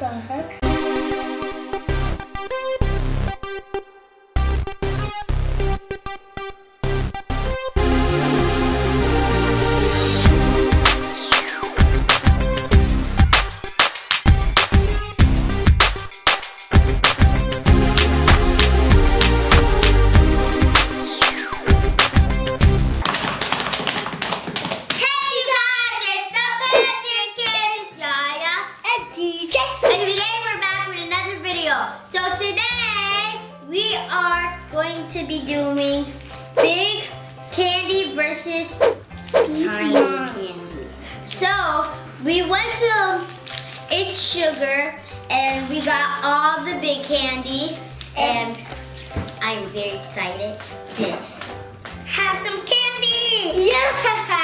the heck? To be doing big candy versus tiny candy. So we went to It's Sugar and we got all the big candy, and I'm very excited to have some candy. Yeah.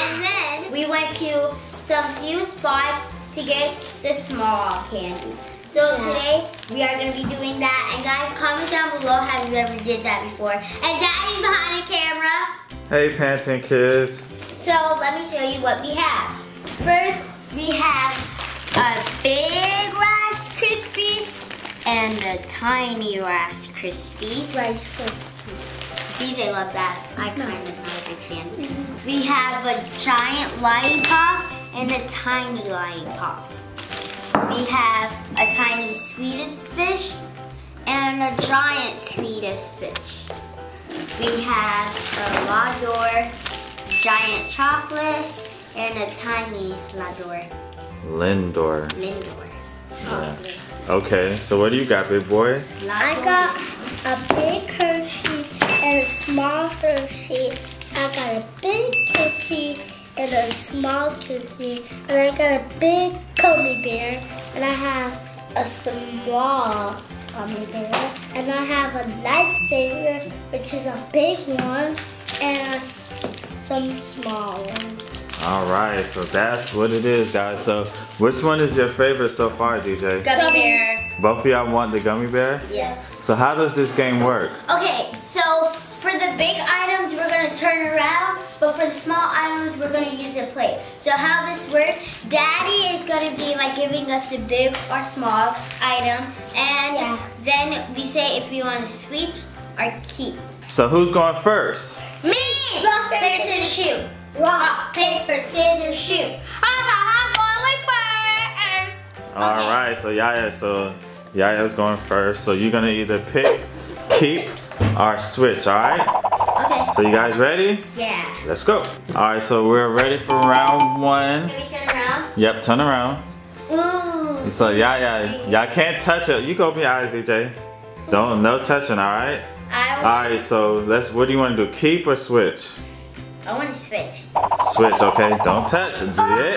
And then we went to some few spots to get the small candy. So today, we are going to be doing that. And guys, comment down below, have you ever did that before? And Daddy's behind the camera. Hey, Panton kids. So, let me show you what we have. First, we have a big Rice Krispie and a tiny Rice Krispie. Rice Krispie. DJ loved that. I kind of am a big fan. We have a giant lollipop and a tiny lollipop. We have a tiny sweetest fish and a giant sweetest fish. We have a Lindor giant chocolate and a tiny Lindor. Lindor. Lindor. Yeah. Okay, so what do you got, big boy? I got a big Hershey and a small Hershey. I got a big Kissy and a small Kissy. And I got a big gummy bear, and I have a small gummy bear, and I have a Lifesaver, which is a big one, and some small ones. Alright, so that's what it is, guys. So which one is your favorite so far, DJ? Gummy bear. Both of y'all want the gummy bear? Yes. So how does this game work? Okay, so for the big items, we're going to turn around, but for the small items, we're going to use a plate. So how this works, Daddy is going to be like giving us the big or small item, and then we say if we want to switch or keep. So who's going first? Me! Rock, paper, scissors, shoot. Rock, paper, scissors, shoot. I'm going first! Alright, so Yaya's going first. So you're going to either pick, keep, or switch, alright? Okay. So you guys ready? Yeah. Let's go. Alright, so we're ready for round one. Can we turn around? Yep, turn around. Ooh. So y'all can't touch it. You can open your eyes, DJ. Don't, no touching, alright? Alright, so let's, what do you want to do? Keep or switch? I want to switch. Switch, okay. Don't touch it. I'm not nervous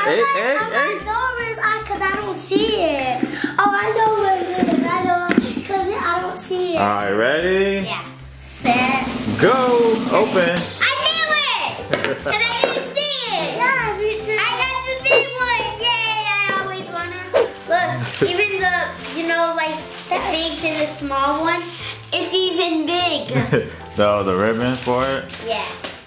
because I don't see it. Oh, I know what it is. I know because I don't see it. Alright, ready? Yeah. Set. Go! Open! I knew it! And I didn't see it! Yeah, me too! I got the big one! Yay! I always wanna... Look, even the, you know, like, the big to the small one, it's even big! So, the ribbon for it? Yeah.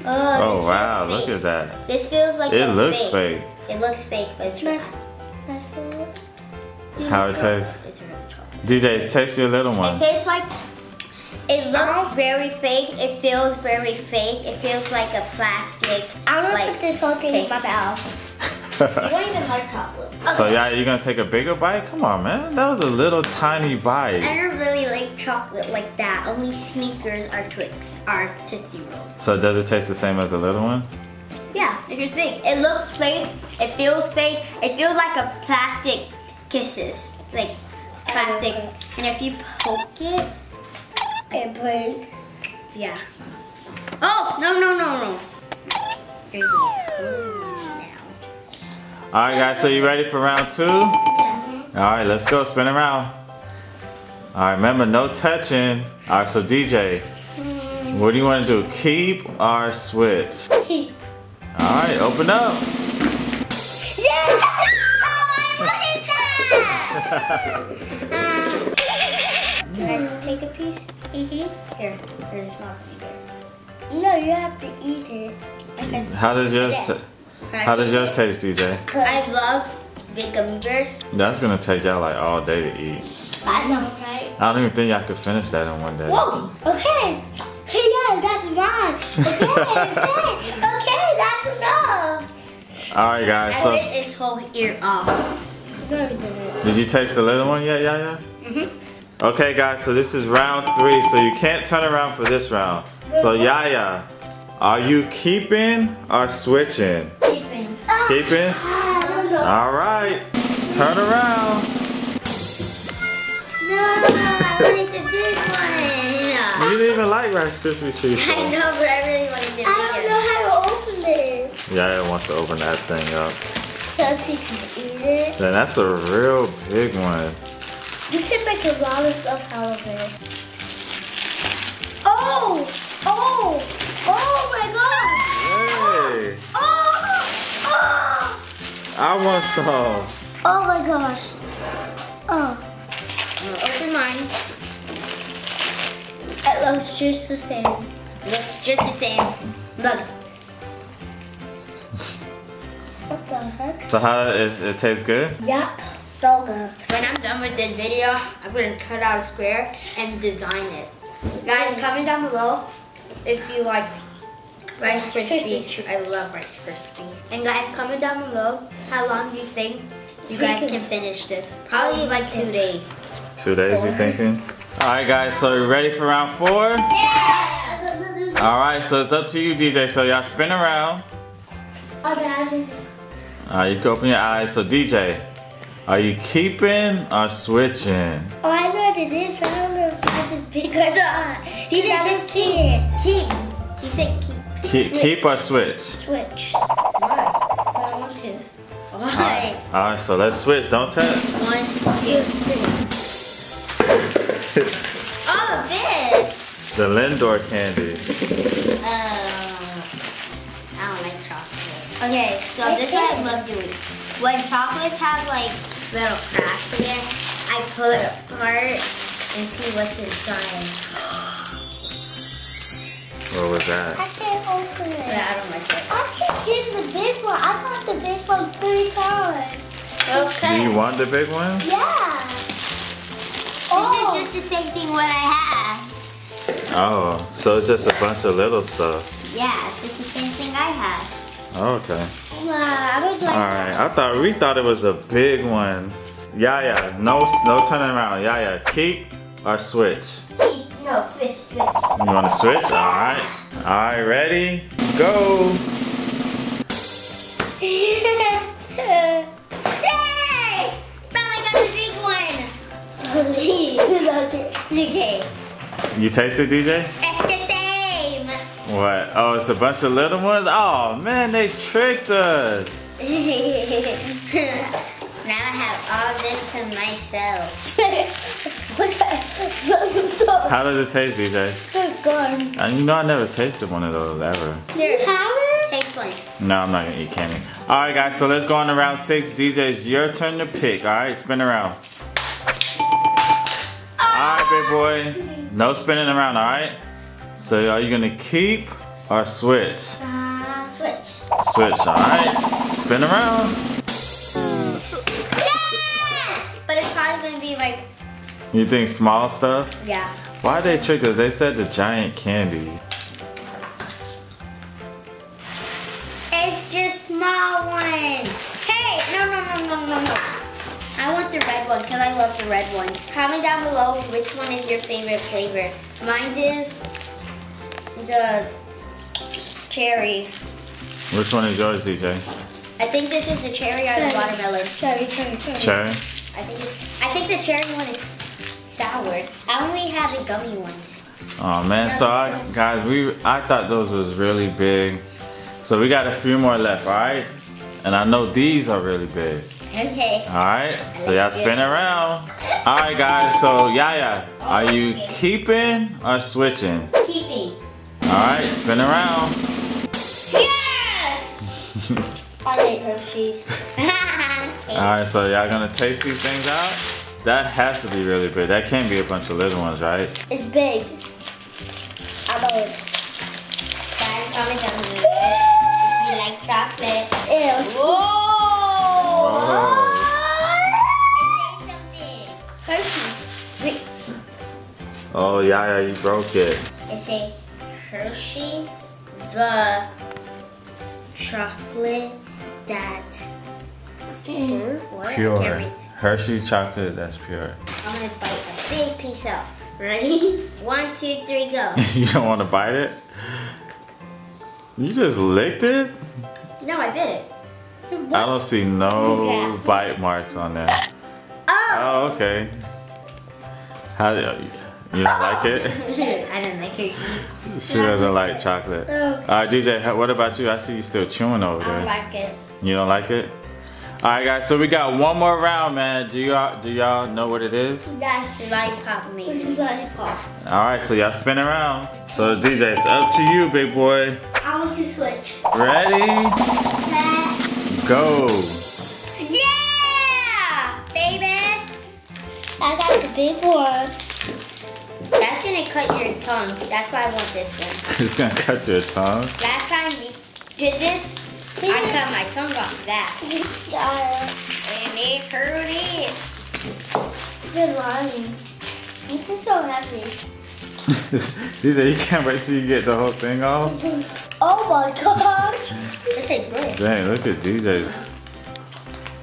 Oh, oh wow, look at that. This feels like it looks fake. It looks fake, but it's real. How it tastes? It's real. DJ, taste your little one. It tastes like... It looks very fake. It feels very fake. It feels like a plastic. I'm gonna put this whole thing in my mouth. You don't even like chocolate. Okay. So yeah, you're gonna take a bigger bite? Come on, man. That was a little tiny bite. I don't really like chocolate like that. Only Snickers or Twix or Tootsie Rolls. So does it taste the same as the little one? Yeah, it's just fake. It looks fake. It feels fake. It feels like a plastic kisses, like plastic. And if you poke it. It breaks. Yeah. Oh, no. Alright guys, so you ready for round two? Yeah. Alright, let's go. Spin around. Alright, remember, no touching. Alright, so DJ, what do you want to do? Keep or switch? Keep. Alright, open up. Yeah! Oh, I wanted that! Can I take a piece? Mm-hmm. Here, there's a small piece. No, you have to eat it. How does yours taste, DJ? I love big gummy bears. That's gonna take y'all like all day to eat. I know, right? I don't even think y'all could finish that in one day. Whoa, okay. Hey guys, that's mine. Okay, okay, that's enough. All right, guys. I ripped his whole ear off. Did you taste the little one yet, Yaya? Mm-hmm. Okay, guys, so this is round three, so you can't turn around for this round. So, Yaya, are you keeping or switching? Keeping. Keeping? I don't know. All right, turn around. No, I like the big one. You didn't even like Rice Krispie treats. I know, but I really wanted to. I don't know how to open it. Yaya wants to open that thing up. So she can eat it. Then that's a real big one. You can make a lot of stuff out of it. Oh! Oh! Oh my god! Hey! Oh! Oh! Oh! I want some. Oh my gosh. Oh. I'm gonna open mine. It looks just the same. Looks just the same. Look. What the heck? So how it tastes good? Yep, so good. When I'm done with this video, I'm gonna cut out a square and design it. Guys, comment down below if you like Rice Krispie. I love Rice Krispie. And guys, comment down below how long you think you guys can finish this. Probably like 2 days. 2 days, you're thinking? All right, guys. So you ready for round four? Yeah. All right. So it's up to you, DJ. So y'all spin around. Alright, you can open your eyes. So DJ, are you keeping or switching? Oh, I know what it is. I don't know if that's as big or not. He didn't just keep. Keep. He said keep. Keep or switch? Switch. Why? I don't want to. Why? Alright, so let's switch. Don't touch. 1, 2, 3. All of this. The Lindor candy. I don't like chocolate. Okay, so this is what I love doing. When chocolates have like little cracks in it, I pull it apart and see what's inside. What was that? I can't open it. Yeah, I don't like it. I can get the big one. I want the big one 3 times. Okay. You want the big one? Yeah. Oh. This is just the same thing what I have. Oh, so it's just a bunch of little stuff. Yeah, it's just the same thing I have. Okay. Alright, we thought it was a big one. Yaya, no turning around. Yaya, keep or switch? Keep. No, switch. You wanna switch? Alright. Alright, ready? Go! Yay! Finally got the big one! DJ. You taste it, DJ? What? Oh, it's a bunch of little ones? Oh, man, they tricked us. Now I have all this to myself. How does it taste, DJ? Good, good. You know I never tasted one of those, ever. You haven't? Taste one. No, I'm not going to eat candy. All right, guys, so let's go on to round 6. DJ, it's your turn to pick, all right? Spin around. Oh. All right, big boy. No spinning around, all right? So are you gonna keep or switch? Switch. Switch, alright. Spin around. Yeah! But it's probably gonna be like... You think small stuff? Yeah. Why'd they trick us? They said the giant candy. It's just small one. Hey! No. I want the red one because I love the red one. Comment down below which one is your favorite flavor. Mine is... the cherry. Which one is yours, DJ? I think this is the cherry or the watermelon. Cherry. Cherry? I think the cherry one is sour. I only have the gummy ones. Oh man, so guys, I thought those was really big. So we got a few more left, all right? And I know these are really big. Okay. All right, so y'all spin around. All right, guys, so Yaya, are you keeping or switching? Keeping. Alright, spin around. Yeah! I like Hershey's. Alright, so y'all gonna taste these things out? That has to be really big. That can't be a bunch of little ones, right? It's big. I love it. Guys, comment down below if you like chocolate. Ew. Whoa! Yaya, you broke it. It's a Hershey the chocolate that's pure. Pure. Hershey chocolate that's pure. I'm gonna bite a big piece out. Ready? 1, 2, 3, go. You don't want to bite it? You just licked it? No, I bit it. What? I don't see no bite marks on there. Oh, okay. How do you don't like it? I didn't like it. She doesn't like chocolate. Alright, DJ, what about you? I see you still chewing over there. I don't like it. You don't like it? Alright guys, so we got one more round, man. Do y'all know what it is? That's lollipop, maybe. Lollipop. Alright, so y'all spin around. So DJ, it's up to you, big boy. I want to switch. Ready? Set. Go. Yeah! Baby! I got the big one. That's gonna cut your tongue. That's why I want this one. It's gonna cut your tongue? Last time we did this, I cut my tongue off that. And it hurt it. You're lying. This is so heavy. DJ, you can't wait till you get the whole thing off? Oh my gosh. It tastes good. Dang, look at DJ.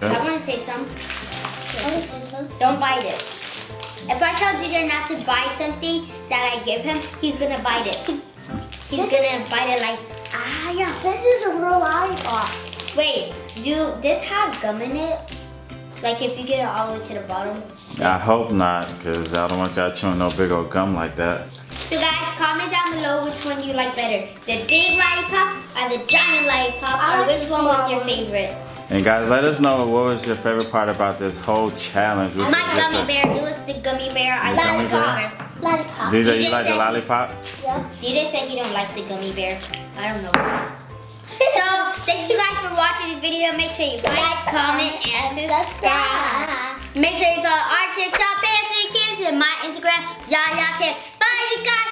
I want to taste some. Don't bite it. If I tell DJ not to bite something that I give him, he's going to bite it. He's going to bite it like... Ah, yeah. This is a real lollipop. Wait, do this have gum in it? Like if you get it all the way to the bottom? I hope not, because I don't want y'all chewing no big old gum like that. So guys, comment down below which one you like better. The big lollipop or the giant lollipop, or which one was your favorite? And guys, let us know what was your favorite part about this whole challenge. My gummy bear, it was the gummy bear. I like the gummy bear. Lollipop. DJ, you like the lollipop? Yeah. DJ said he don't like the gummy bear. I don't know. So, thank you guys for watching this video. Make sure you like, comment, and subscribe. Make sure you follow our TikTok, Fancy Kids, and my Instagram, Yaya Kids. Bye, you guys.